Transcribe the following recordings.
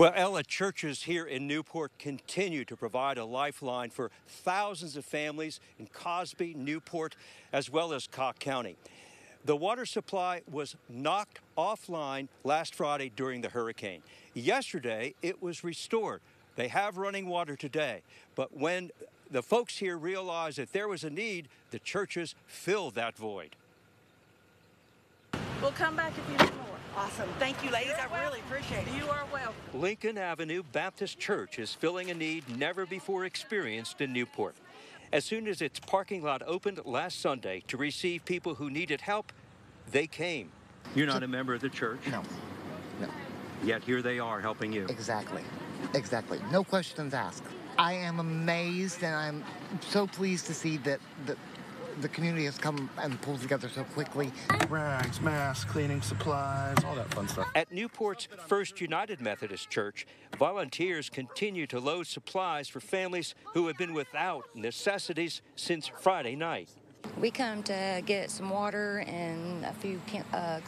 Well, Ella, churches here in Newport continue to provide a lifeline for thousands of families in Cosby, Newport, as well as Cocke County. The water supply was knocked offline last Friday during the hurricane. Yesterday, it was restored. They have running water today, but when the folks here realized that there was a need, the churches filled that void. We'll come back if you need more. Awesome. Thank you, ladies. I really appreciate it. You are welcome. Lincoln Avenue Baptist Church is filling a need never before experienced in Newport. As soon as its parking lot opened last Sunday to receive people who needed help, they came. You're not a member of the church? No. No. Yet here they are helping you. Exactly. Exactly. No questions asked. I am amazed, and I'm so pleased to see that the community has come and pulled together so quickly. Rags, masks, cleaning supplies, all that fun stuff. At Newport's First United Methodist Church, volunteers continue to load supplies for families who have been without necessities since Friday night. We come to get some water and a few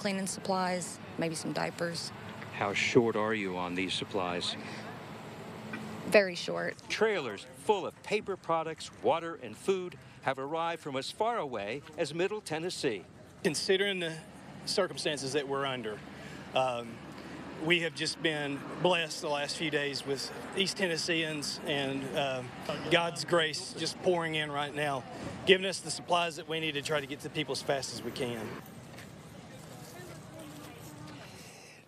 cleaning supplies, maybe some diapers. How short are you on these supplies? Very short. Trailers full of paper products, water, and food have arrived from as far away as Middle Tennessee. Considering the circumstances that we're under, we have just been blessed the last few days with East Tennesseans and God's grace just pouring in right now, giving us the supplies that we need to try to get to people as fast as we can.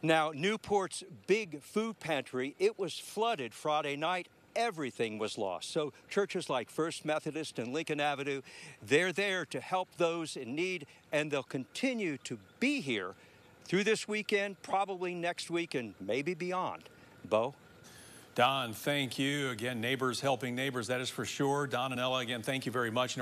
Now, Newport's big food pantry, it was flooded Friday night. Everything was lost. So churches like First Methodist and Lincoln Avenue, they're there to help those in need, and they'll continue to be here through this weekend, probably next week, and maybe beyond. Bo? Don, thank you. Again, neighbors helping neighbors, that is for sure. Don and Ella, again, thank you very much.